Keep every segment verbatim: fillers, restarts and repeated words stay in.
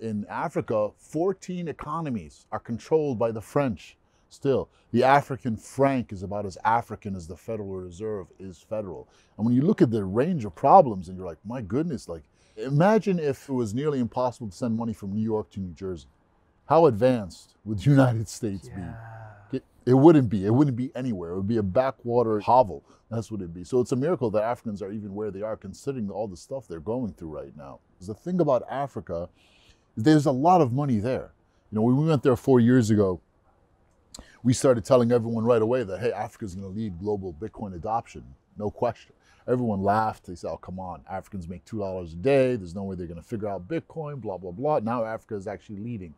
In Africa, fourteen economies are controlled by the French still. The African franc is about as African as the Federal Reserve is federal. And when you look at the range of problems and you're like, my goodness, like imagine if it was nearly impossible to send money from New York to New Jersey. How advanced would the United States yeah. be? It, it wouldn't be. It wouldn't be anywhere. It would be a backwater hovel. That's what it'd be. So it's a miracle that Africans are even where they are considering all the stuff they're going through right now. Because the thing about Africa, there's a lot of money there. You know, when we went there four years ago, we started telling everyone right away that, hey, Africa's going to lead global Bitcoin adoption, no question. Everyone laughed. They said, oh, come on, Africans make two dollars a day. There's no way they're going to figure out Bitcoin, blah, blah, blah. Now Africa is actually leading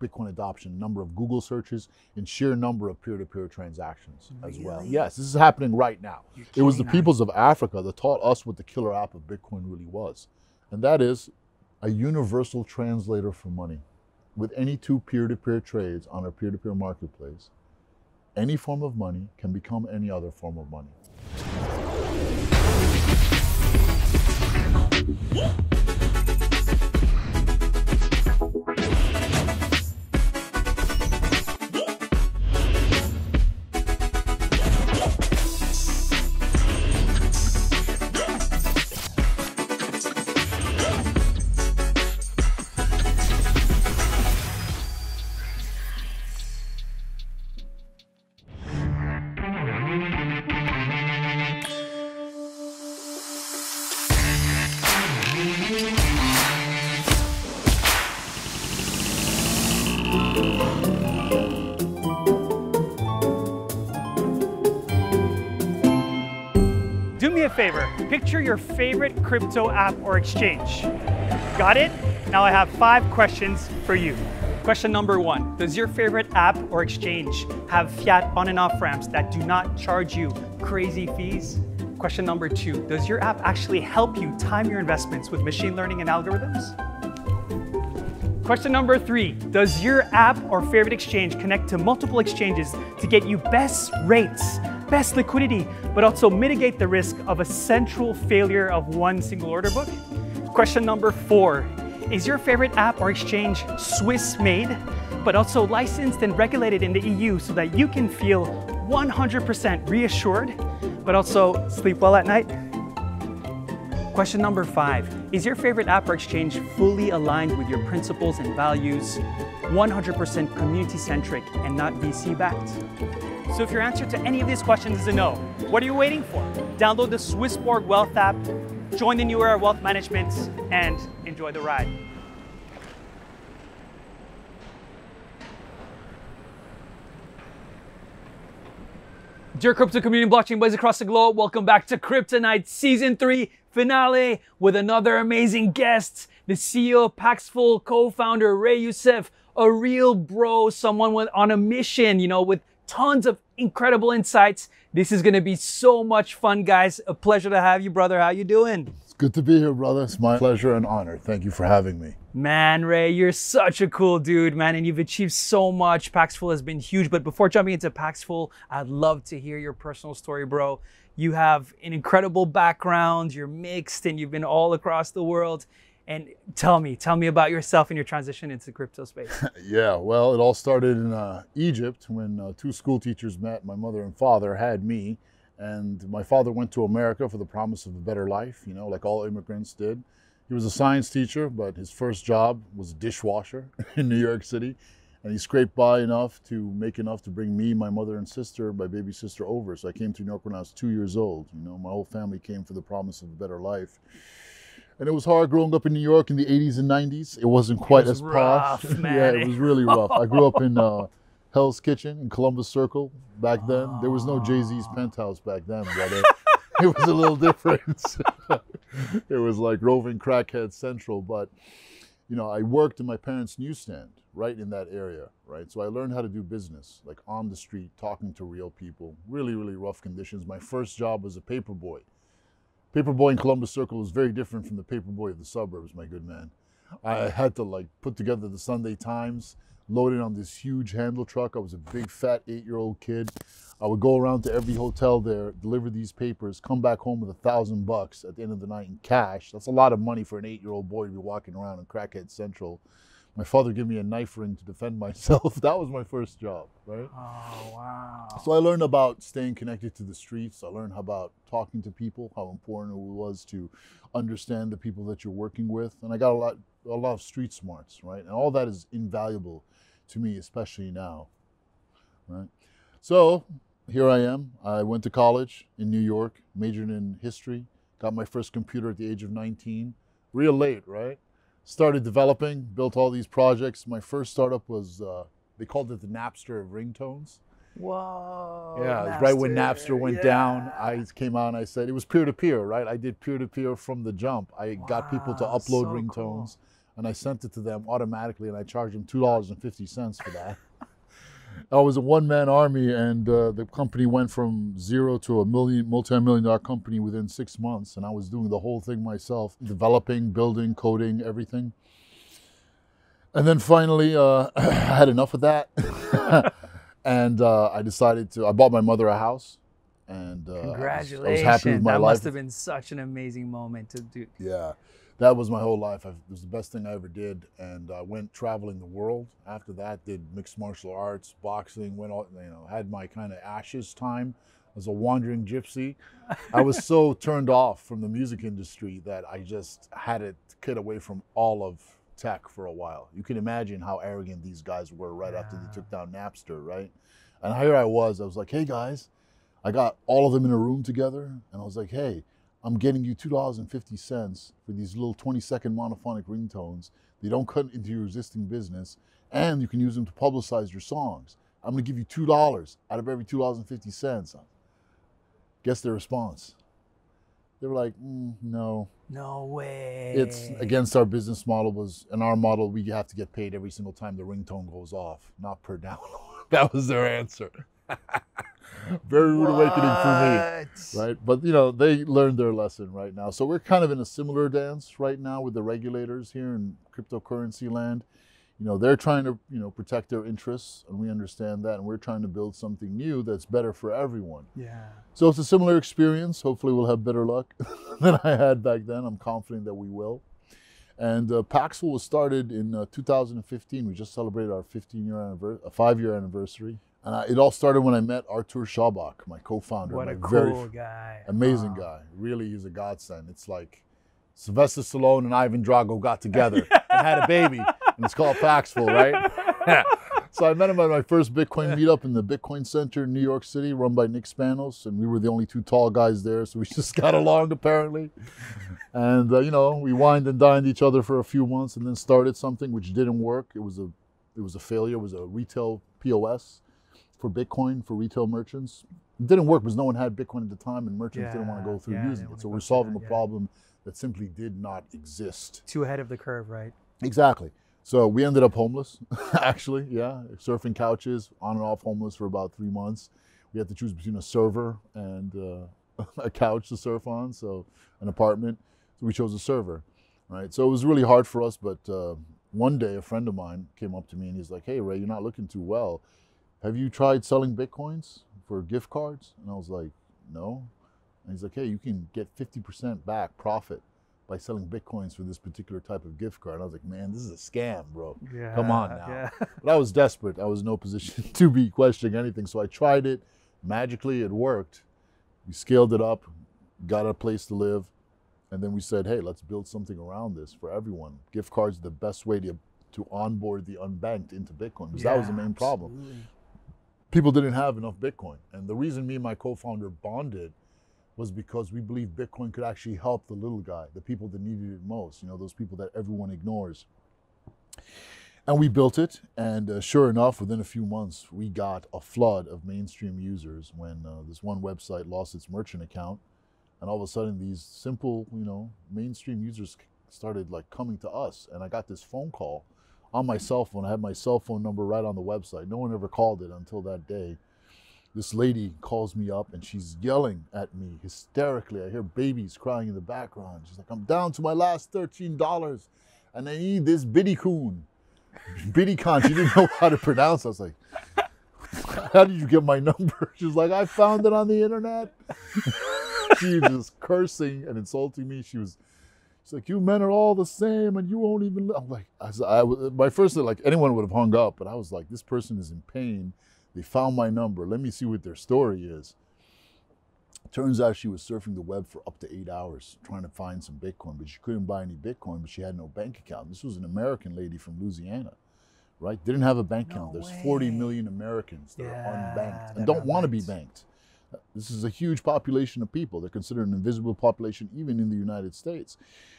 Bitcoin adoption, number of Google searches, and sheer number of peer-to-peer transactions really? as well. Yes, this is happening right now. It was the peoples of Africa that taught us what the killer app of Bitcoin really was, and that is a universal translator for money. With any two peer-to-peer trades on a peer-to-peer marketplace, any form of money can become any other form of money. Favor. Picture your favorite crypto app or exchange. Got it? Now I have five questions for you. Question number one, does your favorite app or exchange have fiat on and off ramps that do not charge you crazy fees? Question number two, does your app actually help you time your investments with machine learning and algorithms? Question number three, does your app or favorite exchange connect to multiple exchanges to get you best rates, best liquidity, but also mitigate the risk of a central failure of one single order book? Question number four, is your favorite app or exchange Swiss made, but also licensed and regulated in the E U so that you can feel one hundred percent reassured, but also sleep well at night? Question number five, is your favorite app or exchange fully aligned with your principles and values, one hundred percent community-centric and not V C-backed? So if your answer to any of these questions is a no, what are you waiting for? Download the Swissborg Wealth app, join the new era of wealth management, and enjoy the ride. Dear crypto community and blockchain boys across the globe, welcome back to Kryptonite Season three Finale with another amazing guest, the C E O of Paxful, co-founder Ray Youssef, a real bro, someone with, on a mission, you know, with tons of incredible insights. This is going to be so much fun, guys. A pleasure to have you, brother. How you doing? It's good to be here, brother. It's my pleasure and honor. Thank you for having me. Man, Ray, you're such a cool dude, man. And you've achieved so much. Paxful has been huge. But before jumping into Paxful, I'd love to hear your personal story, bro. You have an incredible background. You're mixed and you've been all across the world. And tell me, tell me about yourself and your transition into the crypto space. Yeah, well, it all started in uh, Egypt when uh, two school teachers met. My mother and father had me, and my father went to America for the promise of a better life, you know, like all immigrants did. He was a science teacher, but his first job was a dishwasher in New York City. And he scraped by enough to make enough to bring me, my mother and sister, my baby sister over. So I came to New York when I was two years old. You know, my whole family came for the promise of a better life. And it was hard growing up in New York in the eighties and nineties. It wasn't quite it was as rough, posh. Man. Yeah, it was really rough. I grew up in uh, Hell's Kitchen in Columbus Circle back then. There was no Jay-Z's penthouse back then, brother. It was a little different. It was like roving crackhead central. But, you know, I worked in my parents' newsstand right in that area, right? So I learned how to do business, like on the street, talking to real people. Really, really rough conditions. My first job was a paperboy. Paperboy in Columbus Circle is very different from the paperboy of the suburbs, my good man. I had to like put together the Sunday Times, load it on this huge handle truck. I was a big fat eight-year-old kid. I would go around to every hotel there, deliver these papers, come back home with a thousand bucks at the end of the night in cash. That's a lot of money for an eight-year-old boy to be walking around in Crackhead Central. My father gave me a knife ring to defend myself. That was my first job, right? Oh, wow. So I learned about staying connected to the streets. I learned about talking to people, how important it was to understand the people that you're working with. And I got a lot, a lot of street smarts, right? And all that is invaluable to me, especially now, right? So here I am. I went to college in New York, majored in history, got my first computer at the age of nineteen. Real late, right? Started developing, built all these projects. My first startup was, uh, they called it the Napster of ringtones. Whoa. Yeah, it was right when Napster went yeah. down. I came out and I said, it was peer-to-peer, right? I did peer-to-peer from the jump. I wow, got people to upload so ringtones cool. and I sent it to them automatically and I charged them two dollars and fifty cents for that. I was a one-man army and uh, the company went from zero to a million, multi-million dollar company within six months. And I was doing the whole thing myself, developing, building, coding, everything. And then finally, uh, I had enough of that. and uh, I decided to, I bought my mother a house. And uh, congratulations. I was, I was happy with my life. That must have been such an amazing moment to do. Yeah, that was my whole life. I, it was the best thing I ever did. And I went traveling the world. After that, did mixed martial arts, boxing, went all, you know, had my kind of ashes time as a wandering gypsy. I was so turned off from the music industry that I just had it cut away from all of tech for a while. You can imagine how arrogant these guys were right yeah. after they took down Napster, right? And here I was, I was like, hey guys, I got all of them in a room together, and I was like, hey, I'm getting you two dollars and fifty cents for these little twenty second monophonic ringtones. They don't cut into your existing business, and you can use them to publicize your songs. I'm gonna give you two dollars out of every two dollars and fifty cents. Guess their response. They were like, mm, no. No way. It's against our business model. Was in our model, we have to get paid every single time the ringtone goes off, not per download. That was their answer. Very rude awakening for me, right? But you know, they learned their lesson right now. So we're kind of in a similar dance right now with the regulators here in cryptocurrency land. You know, they're trying to, you know, protect their interests, and we understand that, and we're trying to build something new that's better for everyone. Yeah. So it's a similar experience. Hopefully we'll have better luck than I had back then. I'm confident that we will. And uh, Paxful was started in uh, two thousand fifteen. We just celebrated our fifteen year anniversary, a five year anniversary. Uh, it all started when I met Artur Shabak, my co-founder. What my a very cool guy. Amazing wow. guy. Really, he's a godsend. It's like Sylvester Stallone and Ivan Drago got together yeah. and had a baby, and it's called Paxful, right? So I met him at my first Bitcoin meetup in the Bitcoin Center in New York City, run by Nick Spanos, and we were the only two tall guys there, so we just got along, apparently. And, uh, you know, we wined and dined each other for a few months and then started something which didn't work. It was a, it was a failure. It was a retail P O S. For Bitcoin, for retail merchants. It didn't work because no one had Bitcoin at the time and merchants yeah, didn't want to go through yeah, using it. So we're solving that, a problem yeah. that simply did not exist. Too ahead of the curve, right? Exactly. So we ended up homeless, actually, yeah. Surfing couches, on and off homeless for about three months. We had to choose between a server and uh, a couch to surf on, so an apartment. So we chose a server, right? So it was really hard for us, but uh, one day a friend of mine came up to me and he's like, hey Ray, you're not looking too well. Have you tried selling Bitcoins for gift cards? And I was like, no. And he's like, hey, you can get fifty percent back profit by selling Bitcoins for this particular type of gift card. And I was like, man, this is a scam, bro. Yeah, come on now. Yeah. But I was desperate. I was in no position to be questioning anything. So I tried it. Magically, it worked. We scaled it up, got a place to live. And then we said, hey, let's build something around this for everyone. Gift cards are the best way to, to onboard the unbanked into Bitcoin, because yeah, that was the main problem. Absolutely. People didn't have enough Bitcoin. And the reason me and my co-founder bonded was because we believed Bitcoin could actually help the little guy, the people that needed it most, you know, those people that everyone ignores. And we built it, and uh, sure enough, within a few months, we got a flood of mainstream users when uh, this one website lost its merchant account. And all of a sudden, these simple, you know, mainstream users started like coming to us. And I got this phone call on my cell phone. I had my cell phone number right on the website. No one ever called it until that day. This lady calls me up and she's yelling at me hysterically. I hear babies crying in the background. She's like, I'm down to my last thirteen dollars and I need this Bitcoin. Bitcoin, she didn't know how to pronounce. I was like, how did you get my number? She's like, I found it on the internet. She was just cursing and insulting me. She was It's like, you men are all the same and you won't even, I'm like, I, I, my first thing, like anyone would have hung up, but I was like, this person is in pain. They found my number. Let me see what their story is. Turns out she was surfing the web for up to eight hours trying to find some Bitcoin, but she couldn't buy any Bitcoin, but she had no bank account. This was an American lady from Louisiana, right? Didn't have a bank no account. There's way. forty million Americans that yeah, are unbanked and don't want to be banked. This is a huge population of people. They're considered an invisible population, even in the United States.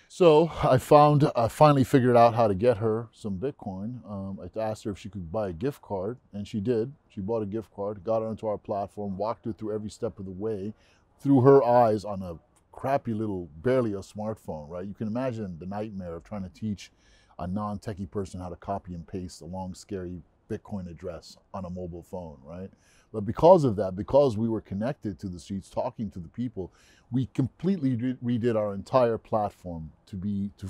So I found, I finally figured out how to get her some Bitcoin. Um, I asked her if she could buy a gift card, and she did. She bought a gift card, got onto our platform, walked her through every step of the way, through her eyes on a crappy little, barely a smartphone, right? You can imagine the nightmare of trying to teach a non-techie person how to copy and paste a long, scary Bitcoin address on a mobile phone, right? But because of that, because we were connected to the streets, talking to the people, we completely re redid our entire platform to be to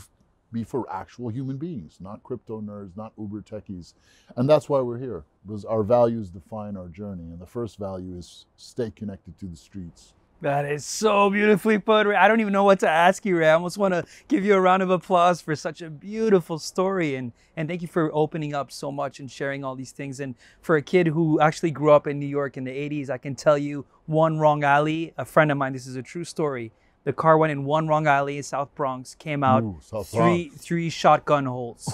be for actual human beings, not crypto nerds, not Uber techies. And that's why we're here, because our values define our journey. And the first value is stay connected to the streets. That is so beautifully put, Ray. I don't even know what to ask you, Ray. I almost want to give you a round of applause for such a beautiful story. And, and thank you for opening up so much and sharing all these things. And for a kid who actually grew up in New York in the eighties, I can tell you one wrong alley. A friend of mine, this is a true story. The car went in one wrong alley in South Bronx, came out, Ooh, South three, Bronx. three shotgun holes.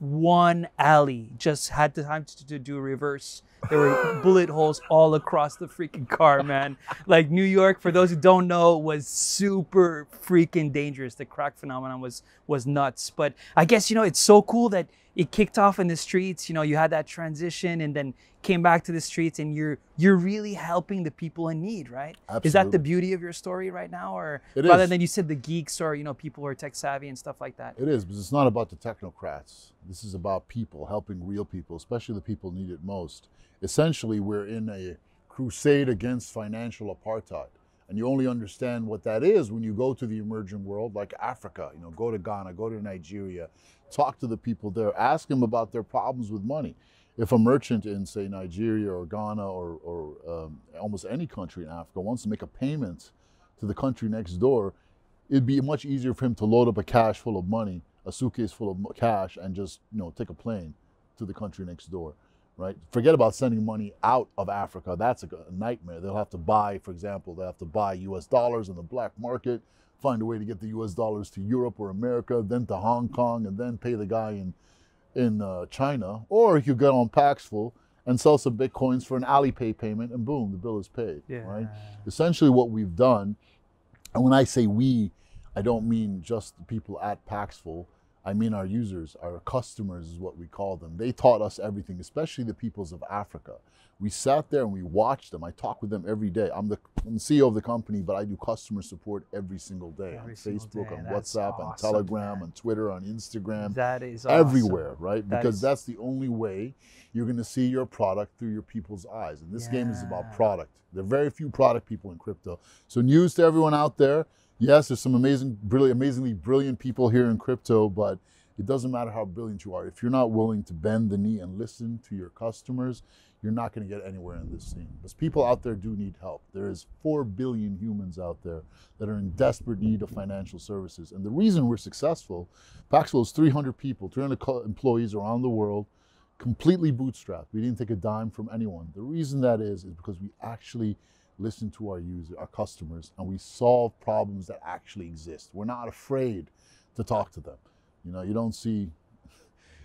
One alley, just had the time to, to do a reverse. There were bullet holes all across the freaking car, man. Like, New York, for those who don't know, was super freaking dangerous. The crack phenomenon was was nuts. But I guess, you know, it's so cool that it kicked off in the streets. You know, you had that transition and then came back to the streets, and you're you're really helping the people in need, right? Absolutely. Is that the beauty of your story right now? Or it rather is. than you said the geeks or, you know, people who are tech savvy and stuff like that? It is, because it's not about the technocrats. This is about people, helping real people, especially the people who need it most. Essentially, we're in a crusade against financial apartheid. And you only understand what that is when you go to the emerging world, like Africa. You know, go to Ghana, go to Nigeria, talk to the people there, ask them about their problems with money. If a merchant in, say, Nigeria or Ghana or, or um, almost any country in Africa wants to make a payment to the country next door, it'd be much easier for him to load up a cash full of money, a suitcase full of cash, and just, you know, take a plane to the country next door, right? Forget about sending money out of Africa. That's a nightmare. They'll have to buy, for example, they'll have to buy U S dollars on the black market, find a way to get the U S dollars to Europe or America, then to Hong Kong, and then pay the guy in, in uh, China. Or you get on Paxful and sell some Bitcoins for an Alipay payment, and boom, the bill is paid, yeah. right? Essentially what we've done, and when I say we, I don't mean just the people at Paxful. I mean our users, our customers is what we call them. They taught us everything, especially the peoples of Africa. We sat there and we watched them. I talk with them every day. I'm the, I'm the C E O of the company, but I do customer support every single day. Every on Facebook, day. on that's WhatsApp, awesome, on Telegram, man. on Twitter, on Instagram. That is awesome. Everywhere, right? That because is... that's the only way you're gonna see your product through your people's eyes. And this yeah. game is about product. There are very few product people in crypto. So news to everyone out there, yes, there's some amazing, brilliant, amazingly brilliant people here in crypto, but it doesn't matter how brilliant you are. If you're not willing to bend the knee and listen to your customers, you're not going to get anywhere in this scene. Because people out there do need help. There is four billion humans out there that are in desperate need of financial services. And the reason we're successful, Paxful is three hundred people, three hundred employees around the world, completely bootstrapped. We didn't take a dime from anyone. The reason that is, is because we actually listen to our users, our customers, and we solve problems that actually exist. We're not afraid to talk to them. You know, you don't see,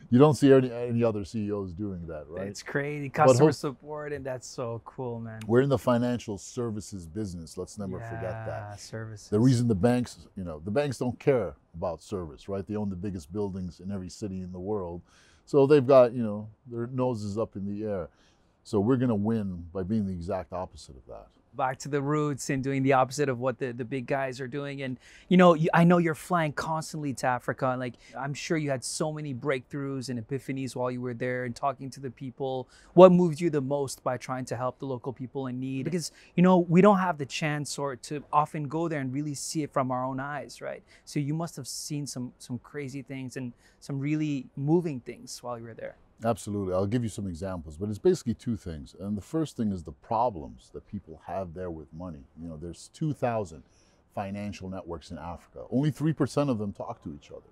you don't see any, any other C E Os doing that, right? It's crazy, customer support, and that's so cool, man. We're in the financial services business. Let's never yeah, forget that. Services. The reason the banks, you know, the banks don't care about service, right? They own the biggest buildings in every city in the world, so they've got, you know, their noses up in the air. So we're gonna win by being the exact opposite of that. Back to the roots and doing the opposite of what the, the big guys are doing. And, you know, you, I know you're flying constantly to Africa. Like, I'm sure you had so many breakthroughs and epiphanies while you were there and talking to the people. What moved you the most by trying to help the local people in need? Because, you know, we don't have the chance or to often go there and really see it from our own eyes, right? So you must have seen some, some crazy things and some really moving things while you were there. Absolutely. I'll give you some examples, but it's basically two things. And the first thing is the problems that people have there with money. You know, there's two thousand financial networks in Africa. Only three percent of them talk to each other,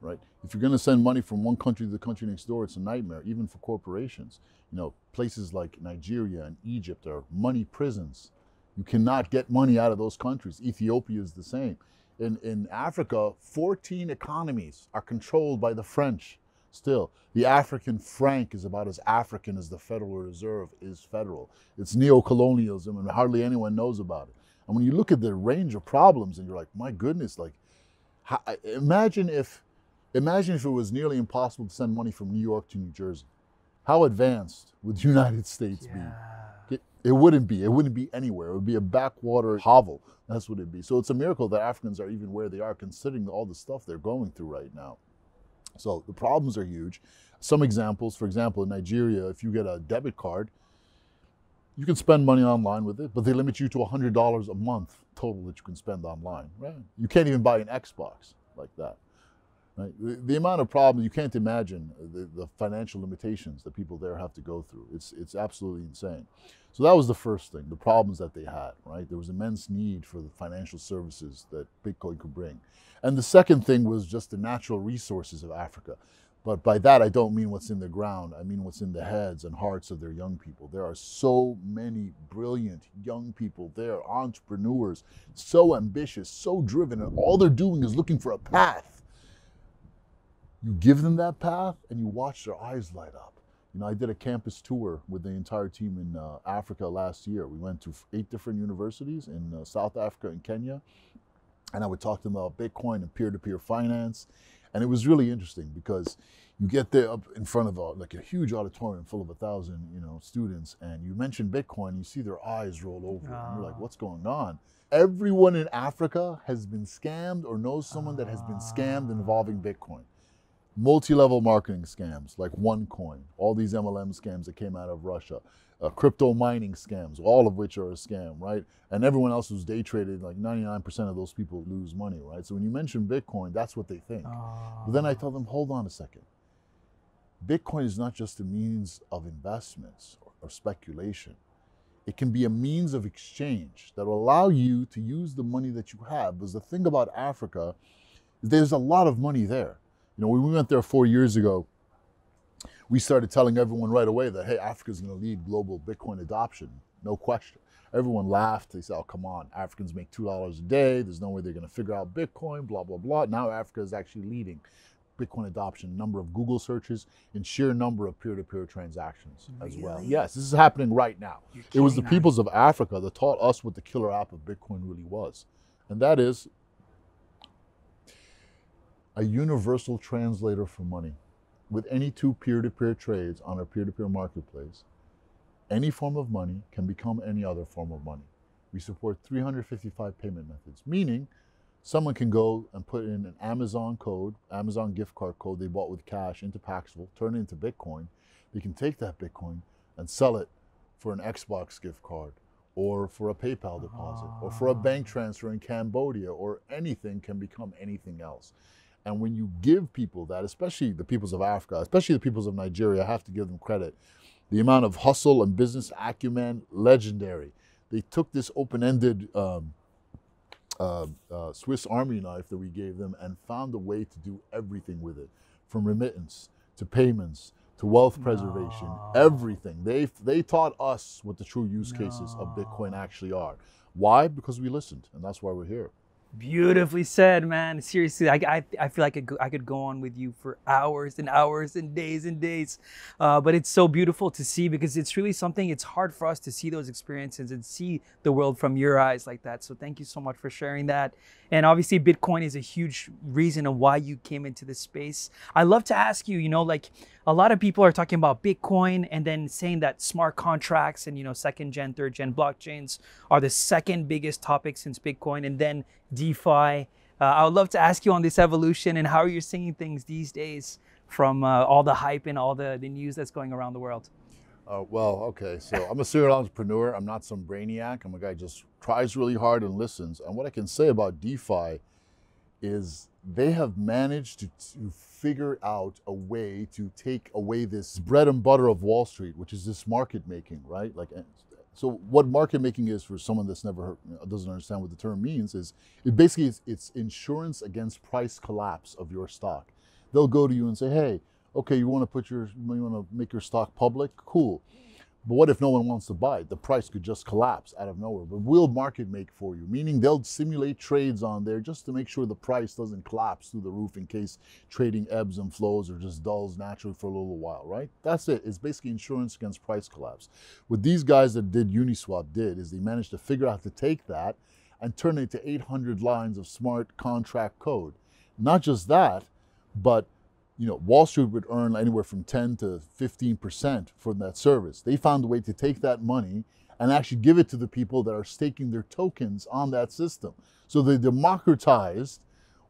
right? If you're going to send money from one country to the country next door, it's a nightmare, even for corporations. You know, places like Nigeria and Egypt are money prisons. You cannot get money out of those countries. Ethiopia is the same. In, in Africa, fourteen economies are controlled by the French still. The African franc is about as African as the Federal Reserve is federal. It's neocolonialism, and hardly anyone knows about it. And when you look at the range of problems, and you're like, my goodness, like, how, imagine if, imagine if it was nearly impossible to send money from New York to New Jersey. How advanced would the United States yeah. be? It, it wouldn't be. It wouldn't be anywhere. It would be a backwater hovel. That's what it'd be. So it's a miracle that Africans are even where they are, considering all the stuff they're going through right now. So the problems are huge. Some examples, for example, in Nigeria, if you get a debit card, you can spend money online with it, but they limit you to one hundred dollars a month total that you can spend online. Right? You can't even buy an Xbox like that. Right? The, the amount of problems, you can't imagine the, the financial limitations that people there have to go through. It's, it's absolutely insane. So that was the first thing, the problems that they had, right? There was immense need for the financial services that Bitcoin could bring. And the second thing was just the natural resources of Africa. But by that, I don't mean what's in the ground. I mean what's in the heads and hearts of their young people. There are so many brilliant young people there, entrepreneurs, so ambitious, so driven, and all they're doing is looking for a path. You give them that path, and you watch their eyes light up. You know, I did a campus tour with the entire team in uh, Africa last year. We went to eight different universities in uh, South Africa and Kenya, and I would talk to them about Bitcoin and peer-to-peer finance. And it was really interesting because you get there up in front of a, like a huge auditorium full of a thousand, you know, students, and you mention Bitcoin, you see their eyes roll over. Oh. And you're like, what's going on? Everyone in Africa has been scammed or knows someone oh. that has been scammed involving Bitcoin. Multi-level marketing scams like OneCoin, all these M L M scams that came out of Russia, uh, crypto mining scams, all of which are a scam, right? And everyone else who's day traded, like ninety-nine percent of those people lose money, right? So when you mention Bitcoin, that's what they think. Oh. But then I tell them, hold on a second. Bitcoin is not just a means of investments or, or speculation. It can be a means of exchange that will allow you to use the money that you have. Because the thing about Africa, there's a lot of money there. You know, when we went there four years ago, we started telling everyone right away that, hey, Africa's going to lead global Bitcoin adoption, no question. Everyone laughed. They said, oh, come on, Africans make two dollars a day. There's no way they're going to figure out Bitcoin, blah, blah, blah. Now Africa is actually leading Bitcoin adoption, number of Google searches, and sheer number of peer-to-peer transactions really? as well. Yes, this is happening right now. It was the peoples of Africa that taught us what the killer app of Bitcoin really was, and that is a universal translator for money with any two peer-to-peer trades on a peer-to-peer marketplace. Any form of money can become any other form of money. We support three hundred fifty-five payment methods, meaning someone can go and put in an Amazon code, Amazon gift card code they bought with cash into Paxful, turn it into Bitcoin. They can take that Bitcoin and sell it for an Xbox gift card, or for a PayPal deposit, Aww. or for a bank transfer in Cambodia, or anything can become anything else. And when you give people that, especially the peoples of Africa, especially the peoples of Nigeria, I have to give them credit. The amount of hustle and business acumen, legendary. They took this open-ended um, uh, uh, Swiss Army knife that we gave them and found a way to do everything with it, from remittance to payments to wealth preservation, no. everything. They, they taught us what the true use no. cases of Bitcoin actually are. Why? Because we listened, and that's why we're here. Beautifully said, man. Seriously, I, I, I feel like I could, I could go on with you for hours and hours and days and days. Uh, but it's so beautiful to see, because it's really something, it's hard for us to see those experiences and see the world from your eyes like that. So thank you so much for sharing that. And obviously, Bitcoin is a huge reason of why you came into this space. I love to ask you, you know, like a lot of people are talking about Bitcoin and then saying that smart contracts and, you know, second gen, third gen blockchains are the second biggest topic since Bitcoin, and then DeFi. Uh, I would love to ask you on this evolution and how you're seeing things these days from uh, all the hype and all the, the news that's going around the world. Uh, well, okay, so I'm a serial entrepreneur. I'm not some brainiac. I'm a guy who just tries really hard and listens. And what I can say about DeFi is they have managed to, to figure out a way to take away this bread and butter of Wall Street, which is this market making, right? Like So what market making is, for someone that's never heard, doesn't understand what the term means, is it basically is, it's insurance against price collapse of your stock. They'll go to you and say, hey, okay, you want to put your, you want to make your stock public? Cool. But what if no one wants to buy it? The price could just collapse out of nowhere. But we'll market make for you, meaning they'll simulate trades on there just to make sure the price doesn't collapse through the roof in case trading ebbs and flows or just dulls naturally for a little while, right? That's it. It's basically insurance against price collapse. What these guys that did Uniswap did is they managed to figure out how to take that and turn it into eight hundred lines of smart contract code. Not just that, but you know, Wall Street would earn anywhere from ten to fifteen percent from that service. They found a way to take that money and actually give it to the people that are staking their tokens on that system. So they democratized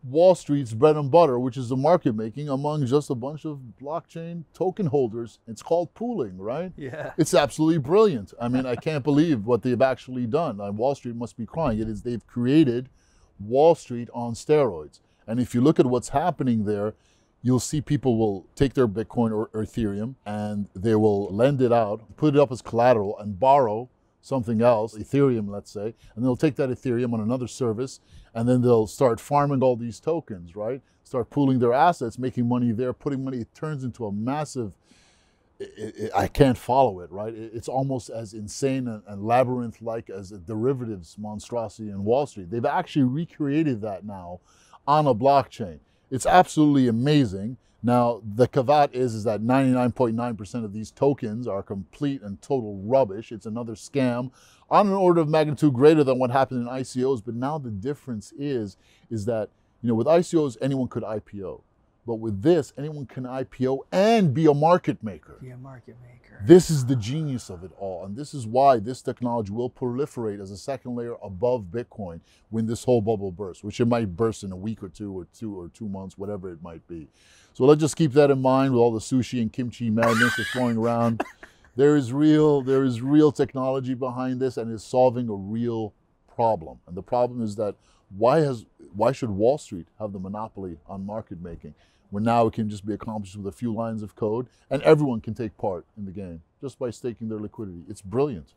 Wall Street's bread and butter, which is the market making among just a bunch of blockchain token holders. It's called pooling, right? Yeah. It's absolutely brilliant. I mean, I can't believe what they've actually done. And Wall Street must be crying. It is, they've created Wall Street on steroids. And if you look at what's happening there, you'll see people will take their Bitcoin or Ethereum and they will lend it out, put it up as collateral and borrow something else, Ethereum, let's say, and they'll take that Ethereum on another service and then they'll start farming all these tokens, right? Start pooling their assets, making money there, putting money, it turns into a massive, it, it, I can't follow it, right? It, it's almost as insane and, and labyrinth-like as a derivatives monstrosity in Wall Street. They've actually recreated that now on a blockchain. It's absolutely amazing. Now, the caveat is, is that ninety-nine point nine percent of these tokens are complete and total rubbish. It's another scam on an order of magnitude greater than what happened in I C Os. But now the difference is, is that, you know, with I C Os, anyone could I P O. But with this, anyone can I P O and be a market maker. Be a market maker. This is the genius of it all. And this is why this technology will proliferate as a second layer above Bitcoin when this whole bubble bursts, which it might burst in a week or two or two or two months, whatever it might be. So let's just keep that in mind with all the sushi and kimchi madness that's going around. There is real, there is real technology behind this and it's solving a real problem. And the problem is that why has, why should Wall Street have the monopoly on market making? When now it can just be accomplished with a few lines of code and everyone can take part in the game just by staking their liquidity. It's brilliant.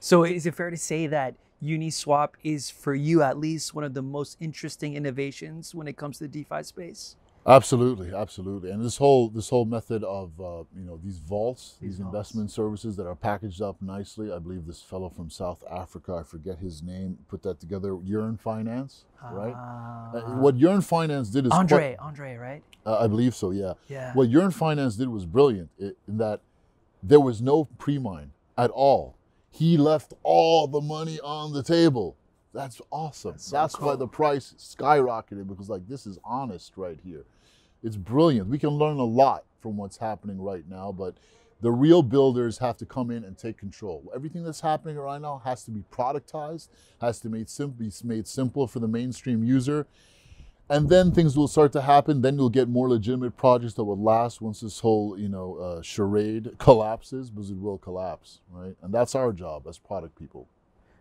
So is it fair to say that Uniswap is, for you at least, one of the most interesting innovations when it comes to the DeFi space? Absolutely, absolutely. And this whole, this whole method of, uh, you know, these vaults, these, these investment vaults. services that are packaged up nicely. I believe this fellow from South Africa, I forget his name, put that together, Yearn Finance, uh, right? Uh, what Yearn Finance did is... Andre, quite, Andre, right? Uh, I believe so, yeah. yeah. What Yearn Finance did was brilliant in that there was no pre-mine at all. He left all the money on the table. That's awesome. That's, so That's cool. why the price skyrocketed, because like this is honest right here. It's brilliant. We can learn a lot from what's happening right now, but the real builders have to come in and take control. Everything that's happening right now has to be productized, has to be made, sim be made simple for the mainstream user. And then things will start to happen. Then you'll get more legitimate projects that will last once this whole, you know, uh, charade collapses, because it will collapse, right? And that's our job as product people.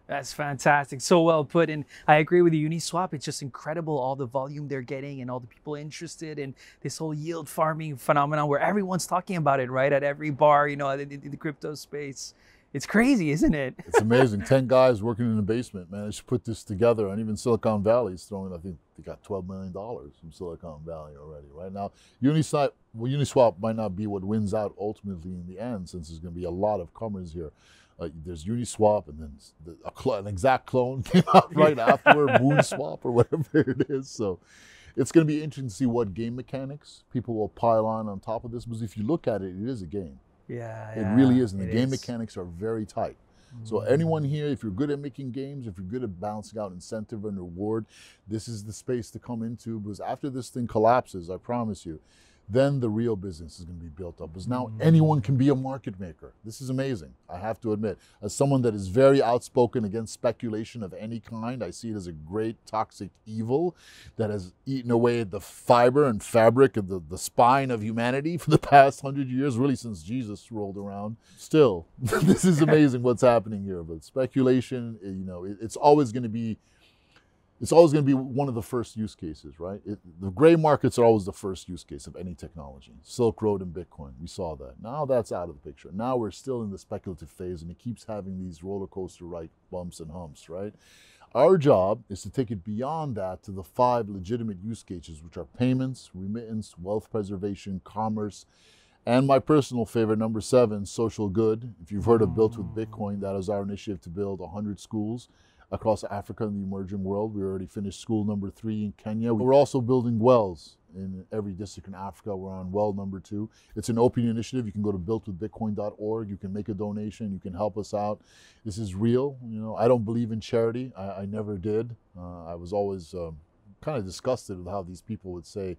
That's fantastic. So well put. And I agree with you, Uniswap. It's just incredible, all the volume they're getting and all the people interested in this whole yield farming phenomenon where everyone's talking about it, right? At every bar, you know, in the crypto space. It's crazy, isn't it? It's amazing. ten guys working in the basement, man. They should put this together. And even Silicon Valley's throwing, I think they got twelve million dollars from Silicon Valley already, right? Now, Uniswap, well, Uniswap might not be what wins out ultimately in the end, since there's going to be a lot of comers here. Uh, there's Uniswap, and then the, a cl an exact clone came out right afterward, MoonSwap or whatever it is. So it's going to be interesting to see what game mechanics people will pile on on top of this. Because if you look at it, it is a game. Yeah, yeah. It really is, and the game is. mechanics are very tight. Mm-hmm. So anyone here, if you're good at making games, if you're good at balancing out incentive and reward, this is the space to come into, because after this thing collapses, I promise you, then the real business is going to be built up. Because now mm-hmm. anyone can be a market maker. This is amazing, I have to admit. As someone that is very outspoken against speculation of any kind, I see it as a great toxic evil that has eaten away at the fiber and fabric of the, the spine of humanity for the past hundred years, really since Jesus rolled around. Still, this is amazing what's happening here. But speculation, you know, it, it's always going to be it's always going to be one of the first use cases, right? It, the gray markets are always the first use case of any technology. Silk Road and Bitcoin, we saw that. Now that's out of the picture. Now we're still in the speculative phase, and it keeps having these roller coaster right bumps and humps, right? Our job is to take it beyond that to the five legitimate use cases, which are payments, remittance, wealth preservation, commerce, and my personal favorite, number seven, social good. If you've heard of Built With Bitcoin, that is our initiative to build one hundred schools across Africa and the emerging world. We already finished school number three in Kenya. We're also building wells in every district in Africa. We're on well number two. It's an open initiative. You can go to built with bitcoin dot org. You can make a donation. You can help us out. This is real. You know, I don't believe in charity. I, I never did. Uh, I was always um, kind of disgusted with how these people would say,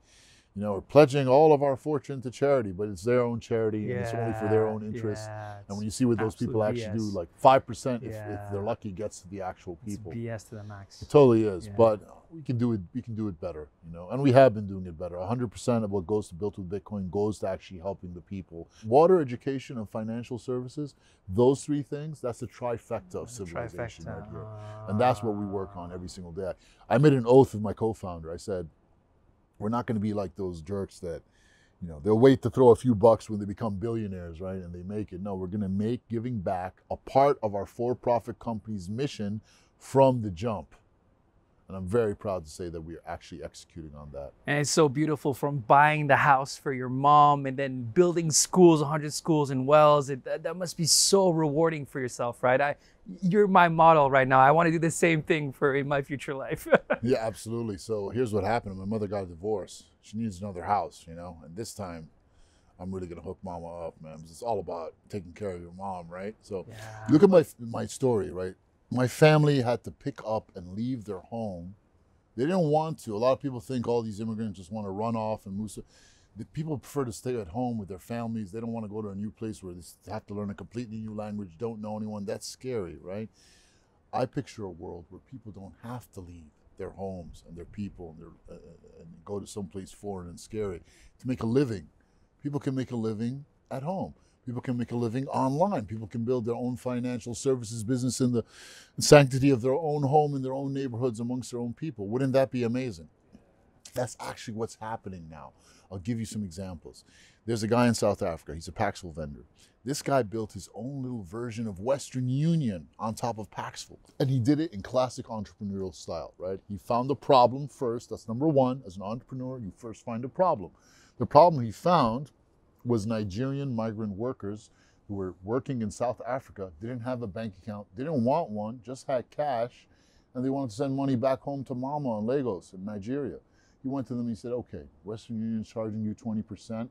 you know, we're pledging all of our fortune to charity, but it's their own charity, yeah, and it's only for their own interest. Yeah, and when you see what those people actually B S. do, like five percent, yeah, if, if they're lucky, gets to the actual people. It's B S to the max. It totally is, yeah. But we can do it. We can do it better, you know, and we have been doing it better. one hundred percent of what goes to Built With Bitcoin goes to actually helping the people. Water, education, and financial services, those three things, that's the trifecta of civilization trifecta. right here. And that's what we work on every single day. I made an oath with my co-founder. I said, we're not going to be like those jerks that, you know, they'll wait to throw a few bucks when they become billionaires, right? And they make it. No, we're going to make giving back a part of our for-profit company's mission from the jump. And I'm very proud to say that we are actually executing on that. And it's so beautiful, from buying the house for your mom and then building schools, one hundred schools and wells. It, that must be so rewarding for yourself, right? I, you're my model right now. I want to do the same thing for in my future life. Yeah, absolutely. So here's what happened. My mother got a divorce. She needs another house, you know, and this time I'm really going to hook mama up, man. It's all about taking care of your mom, right? So yeah. Look at my my story, right? My family had to pick up and leave their home. They didn't want to. A lot of people think all these immigrants just want to run off and move. The people prefer to stay at home with their families. They don't want to go to a new place where they have to learn a completely new language, don't know anyone. That's scary, right? I picture a world where people don't have to leave their homes and their people and, their, uh, and go to someplace foreign and scary to make a living. People can make a living at home. People can make a living online. People can build their own financial services business in the sanctity of their own home, in their own neighborhoods, amongst their own people. Wouldn't that be amazing? That's actually what's happening now. I'll give you some examples. There's a guy in South Africa. He's a Paxful vendor. This guy built his own little version of Western Union on top of Paxful. And he did it in classic entrepreneurial style, right? He found the problem first. That's number one. As an entrepreneur, you first find a problem. The problem he found was Nigerian migrant workers who were working in South Africa, didn't have a bank account, didn't want one, just had cash, and they wanted to send money back home to mama in Lagos, in Nigeria. He went to them and he said, okay, Western Union's charging you twenty percent.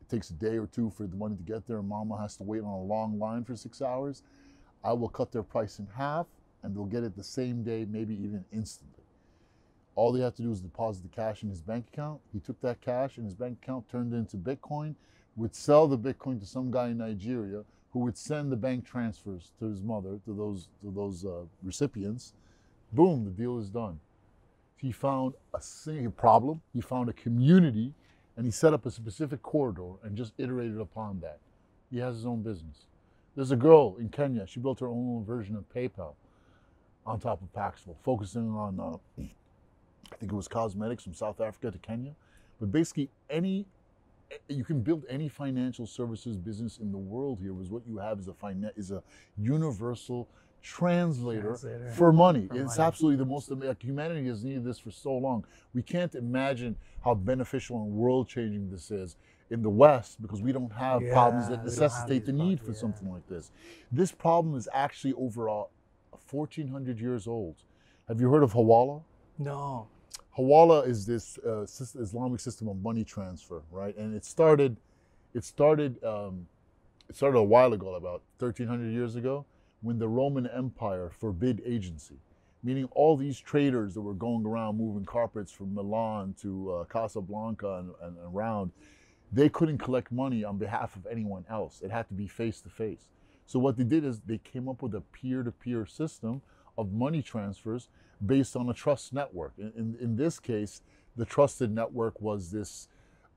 It takes a day or two for the money to get there, and mama has to wait on a long line for six hours. I will cut their price in half, and they'll get it the same day, maybe even instantly. All they had to do was deposit the cash in his bank account. He took that cash in his bank account, turned it into Bitcoin, would sell the Bitcoin to some guy in Nigeria who would send the bank transfers to his mother, to those, to those uh, recipients. Boom, the deal is done. He found a single problem, he found a community, and he set up a specific corridor and just iterated upon that. He has his own business. There's a girl in Kenya, she built her own version of PayPal on top of Paxful, focusing on uh, I think it was cosmetics from South Africa to Kenya. But basically, any you can build any financial services business in the world here, was what you have is a fina, is a universal translator, translator. for money. For it's money. Absolutely the most, like, humanity has needed this for so long. We can't imagine how beneficial and world-changing this is in the West, because we don't have yeah, problems that necessitate the need problems, for yeah. something like this. This problem is actually over uh, fourteen hundred years old. Have you heard of Hawala? No. Hawala is this uh, Islamic system of money transfer, right? And it started, it started, um, it started a while ago, about thirteen hundred years ago, when the Roman Empire forbid agency, meaning all these traders that were going around moving carpets from Milan to uh, Casablanca and, and around, they couldn't collect money on behalf of anyone else. It had to be face to face. So what they did is they came up with a peer-to-peer system of money transfers based on a trust network. In, in, in this case, the trusted network was this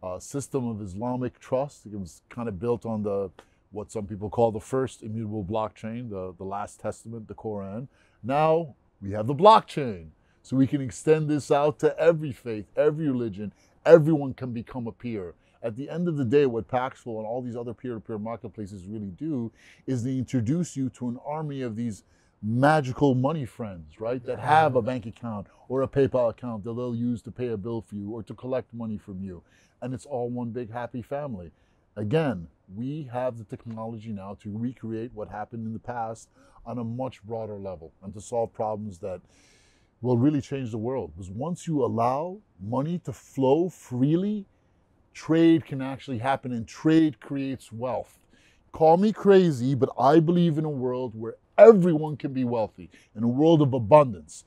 uh, system of Islamic trust. It was kind of built on the, what some people call the first immutable blockchain, the, the last testament, the Quran. Now we have the blockchain. So we can extend this out to every faith, every religion. Everyone can become a peer. At the end of the day, what Paxful and all these other peer-to-peer marketplaces really do is they introduce you to an army of these magical money friends, right? That have a bank account or a PayPal account that they'll use to pay a bill for you or to collect money from you. And it's all one big happy family. Again, we have the technology now to recreate what happened in the past on a much broader level and to solve problems that will really change the world. Because once you allow money to flow freely, trade can actually happen, and trade creates wealth. Call me crazy, but I believe in a world where everyone can be wealthy, in a world of abundance.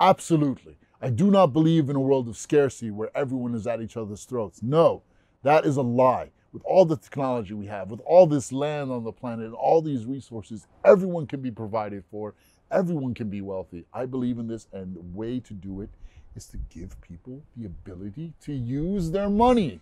Absolutely. I do not believe in a world of scarcity where everyone is at each other's throats. No, that is a lie. With all the technology we have, with all this land on the planet, and all these resources, everyone can be provided for, everyone can be wealthy. I believe in this, and the way to do it is to give people the ability to use their money.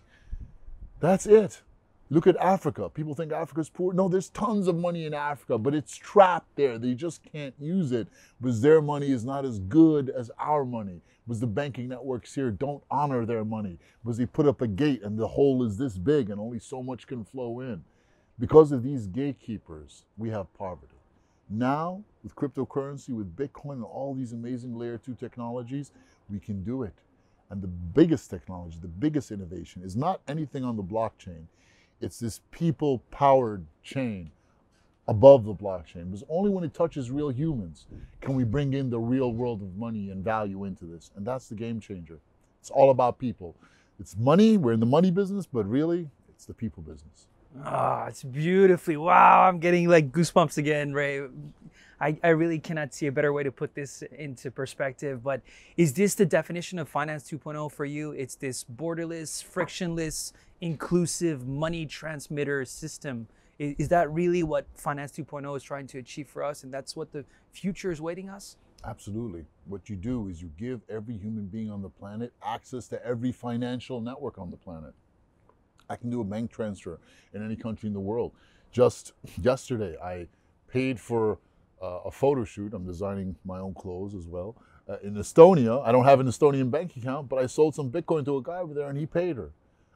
That's it. Look at Africa. People think Africa's poor. No, there's tons of money in Africa, but it's trapped there. They just can't use it because their money is not as good as our money, because the banking networks here don't honor their money, because they put up a gate and the hole is this big and only so much can flow in. Because of these gatekeepers, we have poverty. Now, with cryptocurrency, with Bitcoin and all these amazing layer two technologies, we can do it. And the biggest technology, the biggest innovation is not anything on the blockchain. It's this people-powered chain above the blockchain. Because only when it touches real humans can we bring in the real world of money and value into this. And that's the game changer. It's all about people. It's money. We're in the money business, but really, it's the people business. Oh, it's beautifully. Wow, I'm getting like goosebumps again, Ray. I, I really cannot see a better way to put this into perspective, but is this the definition of Finance two point oh for you? It's this borderless, frictionless, inclusive money transmitter system. Is, is that really what Finance two point oh is trying to achieve for us, and that's what the future is waiting us? Absolutely. What you do is you give every human being on the planet access to every financial network on the planet. I can do a bank transfer in any country in the world. Just yesterday, I paid for uh, a photo shoot. I'm designing my own clothes as well. Uh, in Estonia, I don't have an Estonian bank account, but I sold some Bitcoin to a guy over there and he paid her.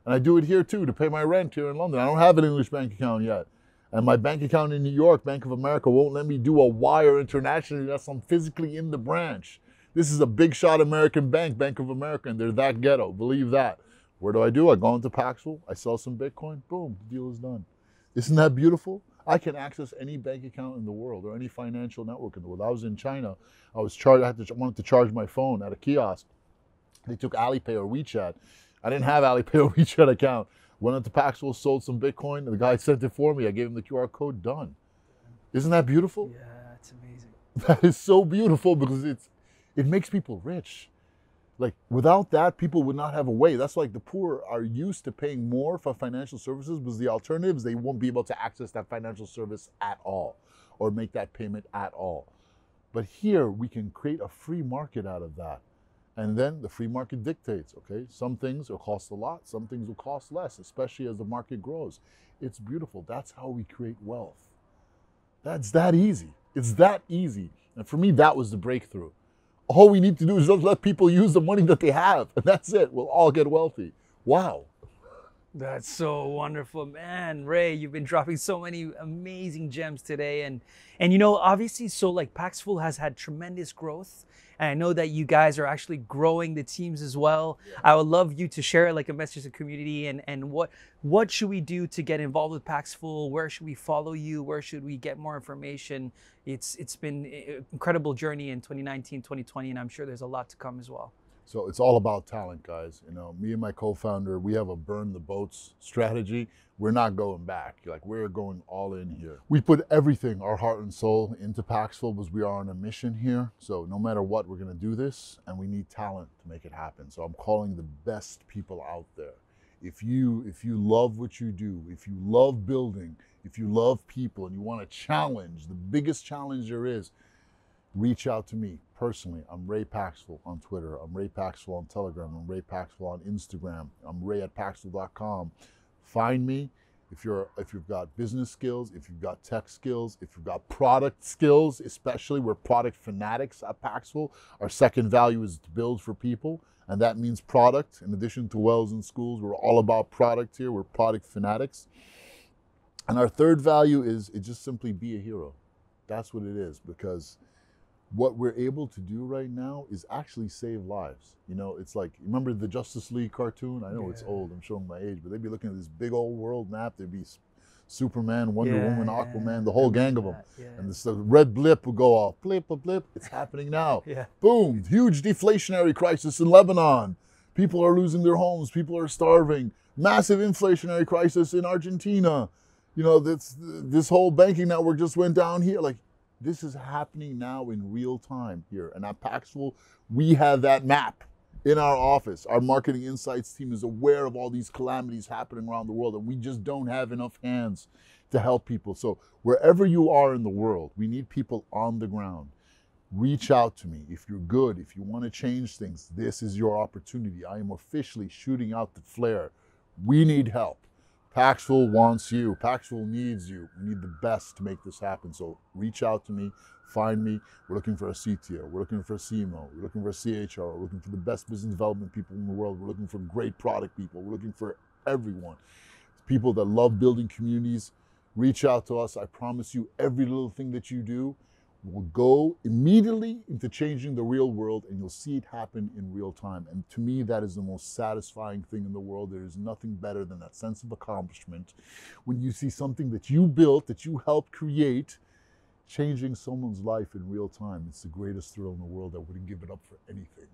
And I do it here too, to pay my rent here in London. I don't have an English bank account yet. And my bank account in New York, Bank of America, won't let me do a wire internationally unless I'm physically in the branch. This is a big shot American bank, Bank of America, and they're that ghetto, believe that. Where do I do? I go into Paxful, I sell some Bitcoin, boom, the deal is done. Isn't that beautiful? I can access any bank account in the world or any financial network in the world. I was in China, I was charged, I had to, wanted to charge my phone at a kiosk. They took Alipay or WeChat. I didn't have Alipay or WeChat account. Went into Paxful, sold some Bitcoin, the guy sent it for me, I gave him the Q R code, done. Isn't that beautiful? Yeah, it's amazing. That is so beautiful because it's, it makes people rich. Like, without that, people would not have a way. That's like the poor are used to paying more for financial services because the alternative is they won't be able to access that financial service at all or make that payment at all. But here, we can create a free market out of that. And then the free market dictates, okay, some things will cost a lot, some things will cost less, especially as the market grows. It's beautiful. That's how we create wealth. That's that easy. It's that easy. And for me, that was the breakthrough. All we need to do is just let people use the money that they have, and that's it. We'll all get wealthy. Wow. That's so wonderful, man. Ray, you've been dropping so many amazing gems today. And, and you know, obviously, so like Paxful has had tremendous growth. And I know that you guys are actually growing the teams as well. Yeah. I would love you to share like a message to the community and, and what, what should we do to get involved with Paxful? Where should we follow you? Where should we get more information? It's, it's been an incredible journey in twenty nineteen, twenty twenty, and I'm sure there's a lot to come as well. So it's all about talent, guys. You know, me and my co-founder, we have a burn the boats strategy. We're not going back. Like, we're going all in here. We put everything, our heart and soul, into Paxful because we are on a mission here. So no matter what, we're going to do this, and we need talent to make it happen. So I'm calling the best people out there. If you, if you love what you do, if you love building, if you love people and you want to challenge, the biggest challenge there is, reach out to me personally. I'm Ray Paxful on Twitter. I'm Ray Paxful on Telegram. I'm Ray Paxful on Instagram. I'm Ray at Paxful dot com. Find me. if you're if you've got business skills, if you've got tech skills, if you've got product skills, especially we're product fanatics at Paxful. Our second value is to build for people, and that means product. In addition to wells and schools, we're all about product here. We're product fanatics. And our third value is it just simply be a hero. That's what it is, because what we're able to do right now is actually save lives. You know, it's like, remember the Justice League cartoon? I know yeah. it's old, I'm showing my age, but they'd be looking at this big old world map. There'd be Superman, Wonder yeah, Woman, Aquaman, yeah. the whole gang of them. Yeah. And this the red blip will go off, blip, blip, blip. It's happening now. yeah. Boom, huge deflationary crisis in Lebanon. People are losing their homes. People are starving. Massive inflationary crisis in Argentina. You know, this, this whole banking network just went down here. Like, this is happening now in real time here. And at Paxful, we have that map in our office. Our marketing insights team is aware of all these calamities happening around the world, and we just don't have enough hands to help people. So wherever you are in the world, we need people on the ground. Reach out to me. If you're good, if you want to change things, this is your opportunity. I am officially shooting out the flare. We need help. Paxful wants you. Paxful needs you. We need the best to make this happen. So reach out to me, find me. We're looking for a C T O. We're looking for a C M O. We're looking for a C H R. We're looking for the best business development people in the world. We're looking for great product people. We're looking for everyone. People that love building communities, reach out to us. I promise you every little thing that you do will go immediately into changing the real world, and you'll see it happen in real time. And to me, that is the most satisfying thing in the world. There is nothing better than that sense of accomplishment when you see something that you built, that you helped create, changing someone's life in real time. It's the greatest thrill in the world. I wouldn't give it up for anything.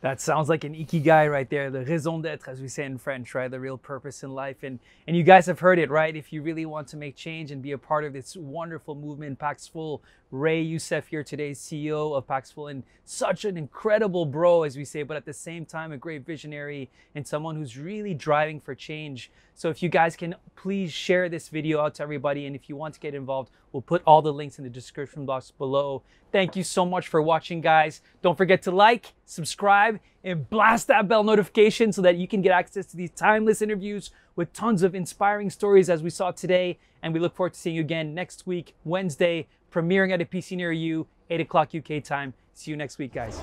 That sounds like an ikigai right there, the raison d'être, as we say in French, right? The real purpose in life. And, and you guys have heard it, right? If you really want to make change and be a part of this wonderful movement, Paxful, Ray Youssef here today, C E O of Paxful, and such an incredible bro, as we say, but at the same time, a great visionary and someone who's really driving for change. So if you guys can please share this video out to everybody, and if you want to get involved, we'll put all the links in the description box below. Thank you so much for watching, guys. Don't forget to like, subscribe, and blast that bell notification so that you can get access to these timeless interviews with tons of inspiring stories as we saw today. And we look forward to seeing you again next week, Wednesday, premiering at a P C near you, eight o'clock U K time. See you next week, guys.